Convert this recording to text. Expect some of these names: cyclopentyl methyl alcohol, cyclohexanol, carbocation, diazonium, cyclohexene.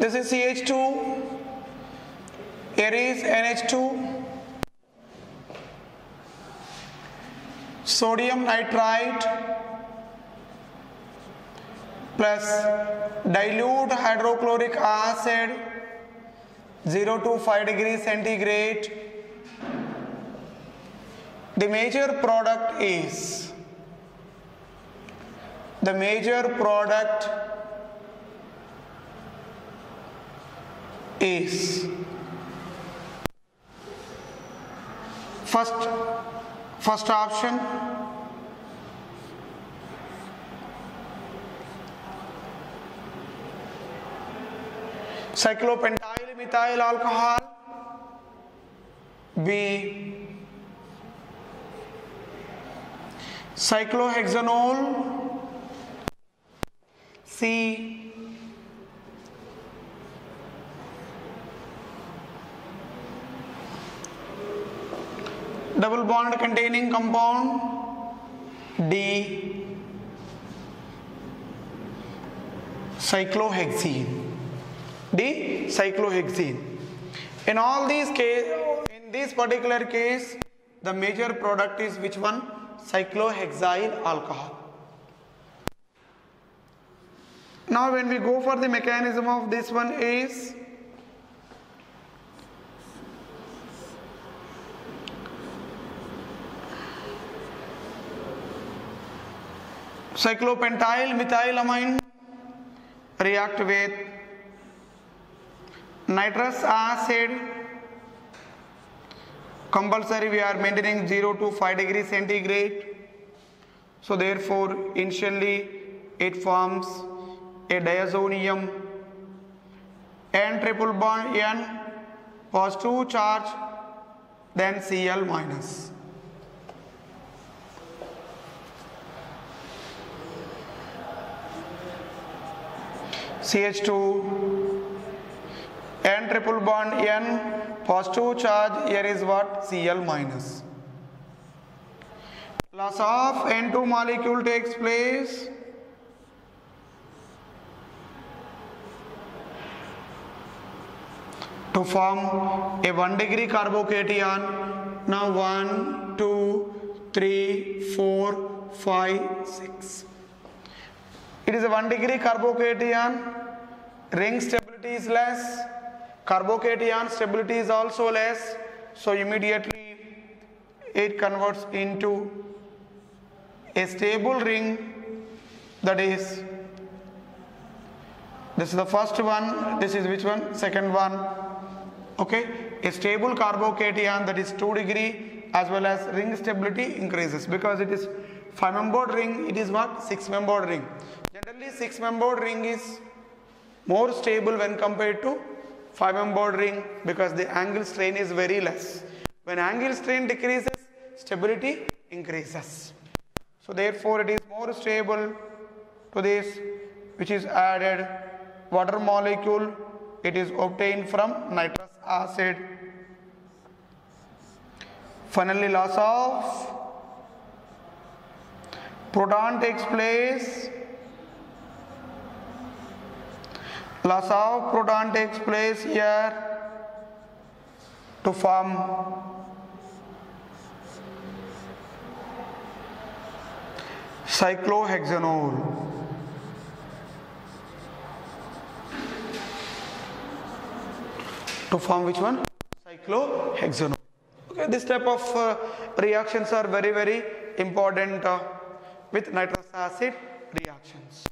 This is CH2, Aries NH2, sodium nitrite plus dilute hydrochloric acid 0 to 5 degree centigrade. The major product is first option cyclopentyl methyl alcohol, B cyclohexanol, C double bond containing compound, D cyclohexene. In all these case, in this particular case, the major product is which one? Cyclohexyl alcohol. Now when we go for the mechanism of this one is cyclopentyl methyl amine react with nitrous acid. Compulsory we are maintaining 0 to 5 degree centigrade. So therefore initially it forms a diazonium N triple bond, N positive charge, then Cl minus. CH2 N triple bond, N positive charge, here is what? Cl minus. Loss of N2 molecule takes place. To form a 1 degree carbocation. Now 1, 2, 3, 4, 5, 6. It is a 1 degree carbocation. Ring stability is less. Carbocation stability is also less, so immediately it converts into a stable ring. That is, this is the first one, this is which one? Second one. Okay, a stable carbocation, that is 2 degree, as well as ring stability increases because it is 5 membered ring, it is what? 6 membered ring. Generally 6 membered ring is more stable when compared to 5 membered ring because the angle strain is very less. When angle strain decreases, stability increases. So therefore it is more stable. To this which is added water molecule, it is obtained from nitrous acid. Finally loss of proton takes place. Loss of proton takes place here to form cyclohexanol. To form which one? Cyclohexanol. Okay, this type of reactions are very, very important with nitrous acid reactions.